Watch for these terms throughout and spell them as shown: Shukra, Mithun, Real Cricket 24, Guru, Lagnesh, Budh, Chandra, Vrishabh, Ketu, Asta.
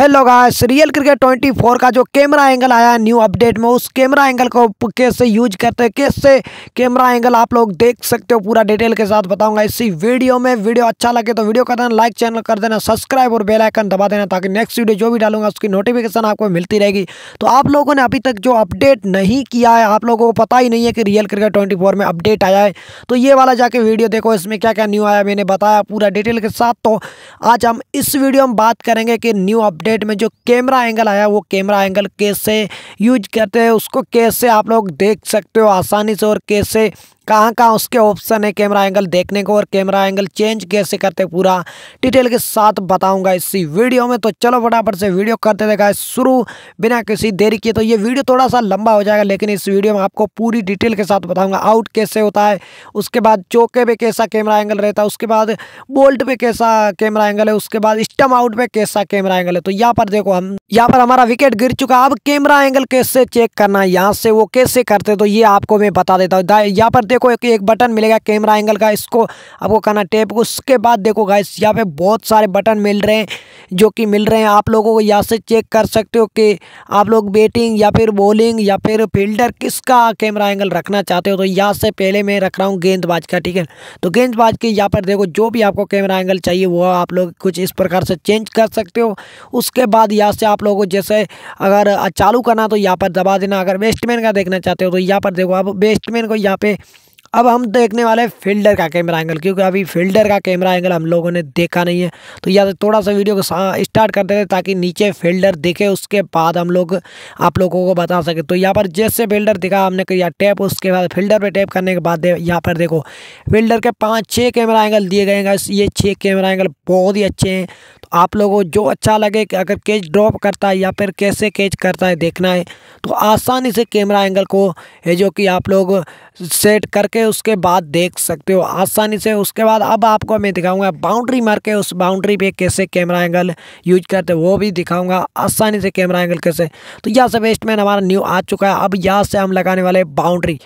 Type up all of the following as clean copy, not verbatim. Hello guys, real cricket 24 का जो camera angle आया है न्यू अपडेट में, उस कैमरा एंगल को कैसे यूज करते हैं, कैसे कैमरा एंगल आप लोग देख सकते हो, पूरा डिटेल के साथ बताऊंगा इसी वीडियो में। वीडियो अच्छा लगे तो वीडियो कर देना लाइक, चैनल कर देना सब्सक्राइब और बेल आइकन दबा देना, ताकि नेक्स्ट वीडियो जो भी डालूंगा उसकी नोटिफिकेशन आपको मिलती रहेगी। तो आप लोगों ने अभी तक जो अपडेट नहीं किया है, आप लोगों को पता ही नहीं है कि रियल क्रिकेट 24 में अपडेट आया है, तो ये वाला जाके वीडियो देखो, इसमें क्या क्या न्यू आया मैंने बताया पूरा डिटेल के साथ। तो आज हम इस वीडियो में बात करेंगे कि न्यू अपडेट में जो कैमरा एंगल आया, वो कैमरा एंगल कैसे यूज करते हैं, उसको कैसे आप लोग देख सकते हो आसानी से, और कैसे कहाँ कहाँ उसके ऑप्शन है कैमरा एंगल देखने को, और कैमरा एंगल चेंज कैसे करते हैं, पूरा डिटेल के साथ बताऊंगा इसी वीडियो में। तो चलो फटाफट से वीडियो करते थे गाइस शुरू बिना किसी देरी के। तो ये वीडियो थोड़ा सा लंबा हो जाएगा, लेकिन इस वीडियो में आपको पूरी डिटेल के साथ बताऊंगा आउट कैसे होता है, उसके बाद चौके पे कैसा कैमरा एंगल रहता है, उसके बाद बोल्ट पे कैसा कैमरा एंगल है, उसके बाद स्टम्प आउट पे कैसा कैमरा एंगल है। तो यहाँ पर देखो, हम यहाँ पर हमारा विकेट गिर चुका, अब कैमरा एंगल कैसे चेक करना है यहाँ से, वो कैसे करते, तो ये आपको मैं बता देता हूँ। यहाँ पर देखो एक बटन मिलेगा कैमरा एंगल का, इसको आपको करना टैप। उसके बाद देखो गाइस, यहाँ पे बहुत सारे बटन मिल रहे हैं जो कि मिल रहे हैं आप लोगों को, यहाँ से चेक कर सकते हो कि आप लोग बैटिंग या फिर बॉलिंग या फिर फील्डर किसका कैमरा एंगल रखना चाहते हो। तो यहाँ से पहले मैं रख रहा हूँ गेंदबाज का, ठीक है। तो गेंदबाज के यहाँ पर देखो, जो भी आपको कैमरा एंगल चाहिए वो आप लोग कुछ इस प्रकार से चेंज कर सकते हो। उसके बाद यहाँ से आप लोगों को जैसे अगर चालू करना तो यहाँ पर दबा देना, अगर बैट्समैन का देखना चाहते हो तो यहाँ पर देखो, अब बैट्समैन को यहाँ पे अब हम देखने वाले फील्डर का कैमरा एंगल, क्योंकि अभी फील्डर का कैमरा एंगल हम लोगों ने देखा नहीं है। तो यहाँ से थोड़ा सा वीडियो को स्टार्ट कर देते ताकि नीचे फील्डर दिखे, उसके बाद हम लोग आप लोगों को बता सके। तो यहाँ पर जैसे फील्डर दिखा हमने किया टैप, उसके बाद फील्डर पे टैप करने के बाद यहाँ पर देखो फील्डर के 5-6 कैमरा एंगल दिए गए हैं। ये 6 कैमरा एंगल बहुत ही अच्छे हैं, तो आप लोगों को जो अच्छा लगे कि अगर कैच ड्रॉप करता है या फिर कैसे कैच करता है देखना है, तो आसानी से कैमरा एंगल को है जो कि आप लोग सेट करके उसके बाद देख सकते हो आसानी से। उसके बाद अब आपको मैं दिखाऊंगा बाउंड्री मार के, उस बाउंड्री पे कैसे कैमरा एंगल यूज करते वो भी दिखाऊंगा आसानी से कैमरा एंगल कैसे। तो यहाँ से बैट्समैन हमारा न्यू आ चुका है, अब यहाँ से हम लगाने वाले बाउंड्री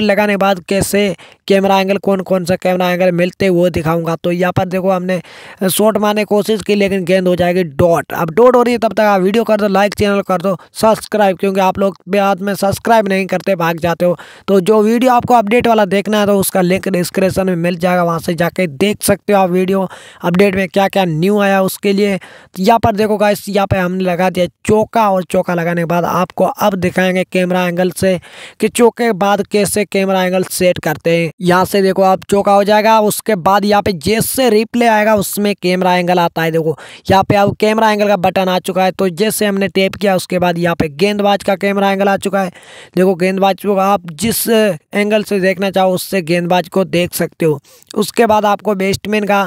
लगाने के बाद कैसे कैमरा एंगल, कौन कौन सा कैमरा एंगल मिलते वो दिखाऊंगा। तो यहाँ पर देखो हमने शॉट मारने की कोशिश की, लेकिन गेंद हो जाएगी डॉट। अब डॉट हो रही है तब तक आप वीडियो कर दो लाइक, चैनल कर दो सब्सक्राइब, क्योंकि आप लोग बाद में सब्सक्राइब नहीं करते भाग जाते हो। तो जो वीडियो आपको अपडेट वाला देखना है तो उसका लिंक डिस्क्रिप्शन में मिल जाएगा, वहां से जाके देख सकते हो आप वीडियो अपडेट में क्या क्या न्यू आया उसके लिए। तो यहाँ पर देखो गाइस, यहाँ पे हमने लगा दिया चौका, और चौका लगाने के बाद आपको अब दिखाएंगे कैमरा एंगल से कि चौके के बाद कैसे कैमरा एंगल सेट करते हैं। यहाँ से देखो आप चौका हो जाएगा, उसके बाद यहाँ पे जैसे रिप्ले आएगा उसमें कैमरा एंगल आता है। देखो यहाँ पे अब कैमरा एंगल का बटन आ चुका है, तो जैसे हमने टैप किया उसके बाद यहाँ पे गेंदबाज का कैमरा एंगल आ चुका है। देखो गेंदबाज को आप जिस एंगल से देखना चाहो उससे गेंदबाज को देख सकते हो। उसके बाद आपको बैट्समैन का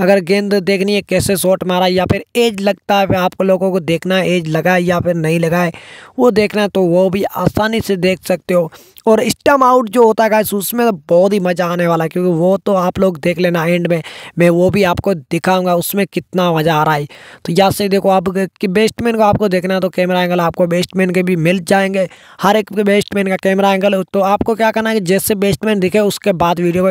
अगर गेंद देखनी है कैसे शॉट मारा या फिर एज लगता है, आप लोगों को देखना है एज लगा है या फिर नहीं लगा है वो देखना है, तो वो भी आसानी से देख सकते हो। और स्टम्प आउट जो होता है गाइस, उसमें तो बहुत ही मज़ा आने वाला है, क्योंकि वो तो आप लोग देख लेना एंड में, मैं वो भी आपको दिखाऊंगा उसमें कितना मज़ा आ रहा है। तो यहाँ से देखो आप कि बैट्समैन को आपको देखना है तो कैमरा एंगल आपको बैट्समैन के भी मिल जाएंगे, हर एक बैट्समैन का कैमरा एंगल। तो आपको क्या करना है कि जैसे बैट्समैन दिखे उसके बाद वीडियो को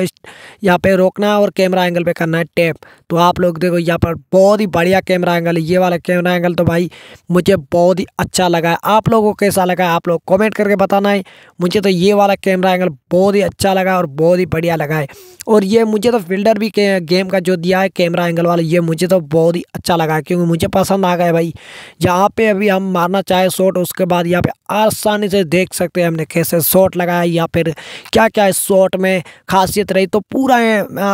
यहाँ पर रोकना और कैमरा एंगल पर करना है टैप। तो आप लोग देखो यहाँ पर बहुत ही बढ़िया कैमरा एंगल, ये वाला कैमरा एंगल तो भाई मुझे बहुत ही अच्छा लगा है। आप लोगों को कैसा लगा आप लोग कॉमेंट करके बताना है, मुझे तो ये वाला कैमरा एंगल बहुत ही अच्छा लगा और बहुत ही बढ़िया लगा है। और ये मुझे तो फील्डर भी गेम का जो दिया है कैमरा एंगल वाला, ये मुझे तो बहुत ही अच्छा लगा क्योंकि मुझे पसंद आ गया भाई। यहाँ पे अभी हम मारना चाहे शॉट, उसके बाद यहाँ पे आसानी से देख सकते हैं हमने कैसे शॉट लगाया या फिर क्या क्या इस शॉट में खासियत रही, तो पूरा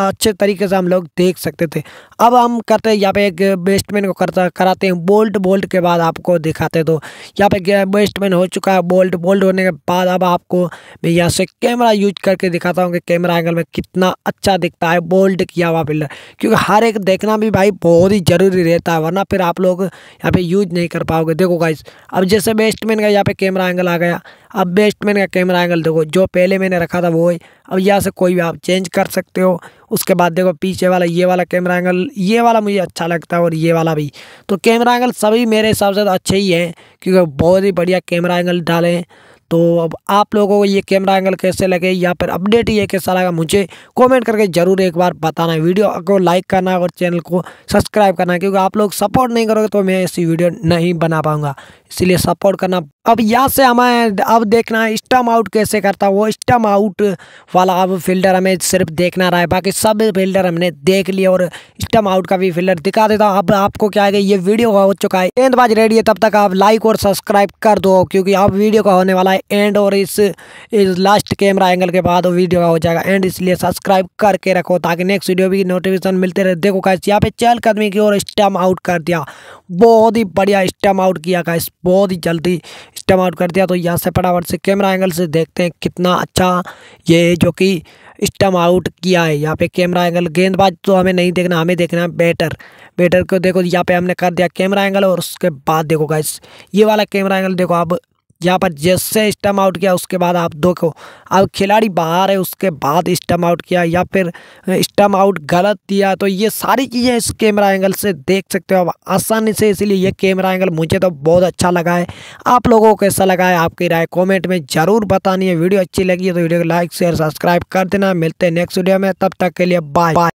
अच्छे तरीके से हम लोग देख सकते थे। अब हम करते हैं यहाँ पे एक बैट्समैन को कराते हैं बोल्ट, बोल्ट के बाद आपको दिखाते। तो यहाँ पे बैट्समैन हो चुका है, बोल्ट होने के बाद अब आपको मैं यहाँ से कैमरा यूज करके दिखाता हूँ कि कैमरा एंगल में कितना अच्छा दिखता है बोल्ड किया हुआ फील्डर, क्योंकि हर एक देखना भी भाई बहुत ही ज़रूरी रहता है, वरना फिर आप लोग यहाँ पे यूज नहीं कर पाओगे। देखो गाइस, अब जैसे बैट्समैन का यहाँ पे कैमरा एंगल आ गया, अब बैट्समैन का कैमरा एंगल देखो जो पहले मैंने रखा था वो है, अब यहाँ से कोई भी आप चेंज कर सकते हो। उसके बाद देखो पीछे वाला, ये वाला कैमरा एंगल, ये वाला मुझे अच्छा लगता है और ये वाला भी। तो कैमरा एंगल सभी मेरे हिसाब से अच्छे ही हैं क्योंकि बहुत ही बढ़िया कैमरा एंगल डाले हैं। तो अब आप लोगों को ये कैमरा एंगल कैसे लगे या फिर अपडेट ये कैसा लगा मुझे कमेंट करके ज़रूर एक बार बताना। वीडियो को लाइक करना और चैनल को सब्सक्राइब करना, क्योंकि आप लोग सपोर्ट नहीं करोगे तो मैं ऐसी वीडियो नहीं बना पाऊँगा, इसलिए सपोर्ट करना। अब यहाँ से हमें अब देखना है स्टम्प आउट कैसे करता, वो स्टम्प आउट वाला अब फील्डर हमें सिर्फ देखना रहा है, बाकी सब फील्डर हमने देख लिए और स्टम्प आउट का भी फील्डर दिखा देता हूँ। अब आपको क्या है, ये वीडियो हो चुका है, गेंदबाज रेडी है, तब तक आप लाइक और सब्सक्राइब कर दो, क्योंकि अब वीडियो का होने वाला है एंड और इस लास्ट कैमरा एंगल के बाद वो वीडियो का हो जाएगा एंड, इसलिए सब्सक्राइब करके रखो ताकि नेक्स्ट वीडियो भी नोटिफिकेशन मिलते रहे। देखो गाइस यहाँ पे चहलकदमी की और स्टम्प आउट कर दिया, बहुत ही बढ़िया स्टम्प आउट किया गाइस, बहुत ही जल्दी स्टम्प आउट कर दिया। तो यहाँ से फटाफट से कैमरा एंगल से देखते हैं कितना अच्छा ये जो कि स्टम्प आउट किया है। यहाँ पे कैमरा एंगल गेंदबाज तो हमें नहीं देखना, हमें देखना है बैटर को। देखो यहाँ पे हमने कर दिया कैमरा एंगल और उसके बाद देखो गाइस ये वाला कैमरा एंगल देखो, अब यहाँ पर जैसे स्टम्प आउट किया उसके बाद आप देखो अब खिलाड़ी बाहर है, उसके बाद स्टम्प आउट किया या फिर स्टम्प आउट गलत दिया, तो ये सारी चीज़ें इस कैमरा एंगल से देख सकते हो आप आसानी से, इसलिए ये कैमरा एंगल मुझे तो बहुत अच्छा लगा है। आप लोगों को कैसा लगा है, आपकी राय कॉमेंट में ज़रूर बतानी है। वीडियो अच्छी लगी है तो वीडियो को लाइक शेयर सब्सक्राइब कर देना। मिलते हैं नेक्स्ट वीडियो में, तब तक के लिए बाय बाय।